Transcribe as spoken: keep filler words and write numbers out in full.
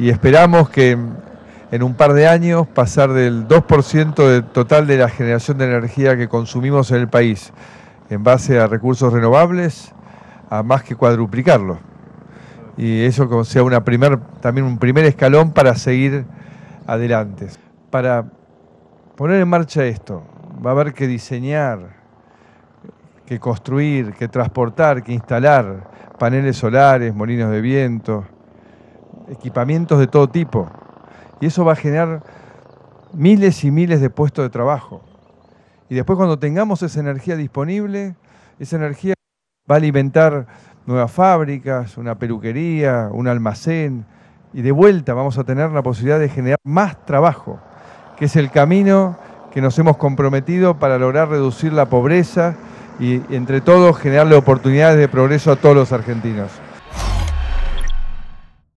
y esperamos que en un par de años pasar del dos por ciento del total de la generación de energía que consumimos en el país en base a recursos renovables a más que cuadruplicarlo. Y eso sea una primer, también un primer escalón para seguir adelante. Para poner en marcha esto, va a haber que diseñar, que construir, que transportar, que instalar paneles solares, molinos de viento, equipamientos de todo tipo. Y eso va a generar miles y miles de puestos de trabajo. Y después, cuando tengamos esa energía disponible, esa energía va a alimentar nuevas fábricas, una peluquería, un almacén, y de vuelta vamos a tener la posibilidad de generar más trabajo, que es el camino que nos hemos comprometido para lograr reducir la pobreza y, entre todos, generarle oportunidades de progreso a todos los argentinos.